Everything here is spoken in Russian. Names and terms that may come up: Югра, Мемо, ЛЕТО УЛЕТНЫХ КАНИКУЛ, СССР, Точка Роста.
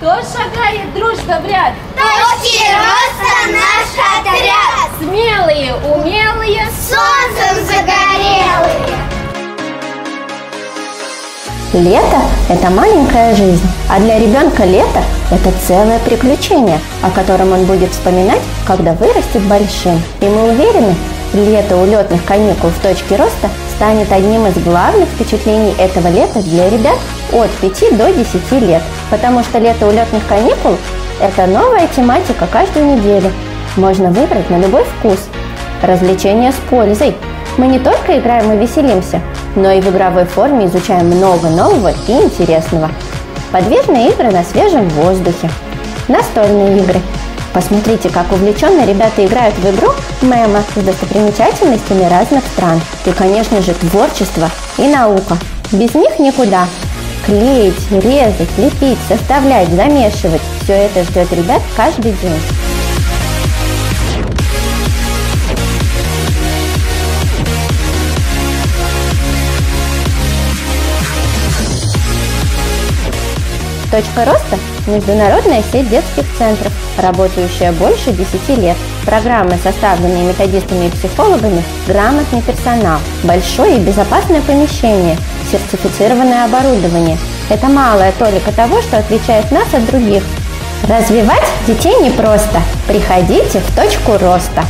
Кто шагает дружно в ряд? Точки роста наш отряд. Смелые, умелые, солнцем загорелые. Лето – это маленькая жизнь, а для ребенка лето – это целое приключение, о котором он будет вспоминать, когда вырастет большим. И мы уверены, лето улетных каникул в точке роста станет одним из главных впечатлений этого лета для ребят от 5 до 10 лет, потому что лето улетных каникул – это новая тематика каждую неделю. Можно выбрать на любой вкус. Развлечения с пользой. Мы не только играем и веселимся, но и в игровой форме изучаем много нового и интересного. Подвижные игры на свежем воздухе. Настольные игры. Посмотрите, как увлеченно ребята играют в игру «Мемо» с достопримечательностями разных стран. И, конечно же, творчество и наука. Без них никуда. Клеить, резать, лепить, составлять, замешивать – все это ждет ребят каждый день. Точка роста – международная сеть детских центров, работающая больше 10 лет. Программы, составленные методистами и психологами, грамотный персонал, большое и безопасное помещение, сертифицированное оборудование. Это малая толика того, что отличает нас от других. Развивать детей непросто. Приходите в точку роста.